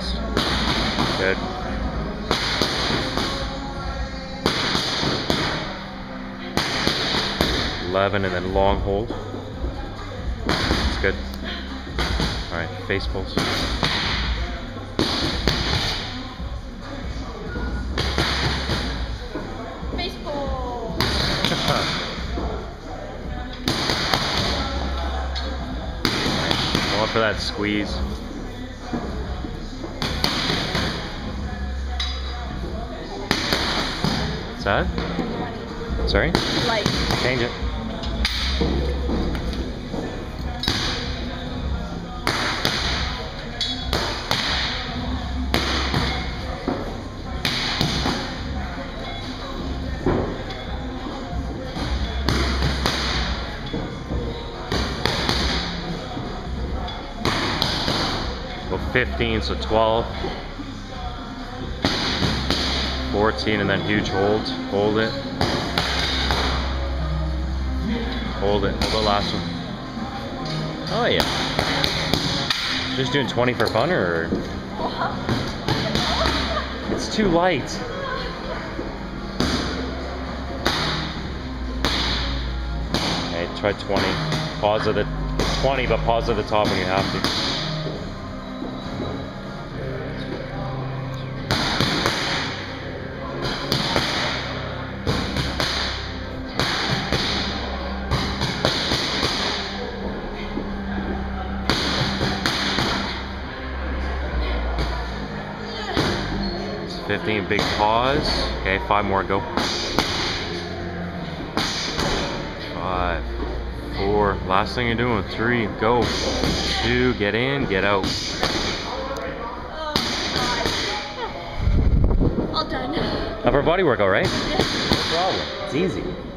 Nice. Good. Eleven and then long hold. That's good. All right, face pulls. Face pull. Going for that squeeze. What's that? Sorry? Light. Change it. Go 15, so 12. 14 and then huge hold. Hold it. Hold it. Hold the last one. Oh yeah. Just doing 20 for fun or? It's too light. Okay, try 20. Pause at the 20, but pause at the top when you have to. Big pause. Okay, 5 more, go. 5, 4. Last thing you're doing. 3, go. 2, get in, get out. All done. Upper body workout, right? Yeah. No problem. It's easy.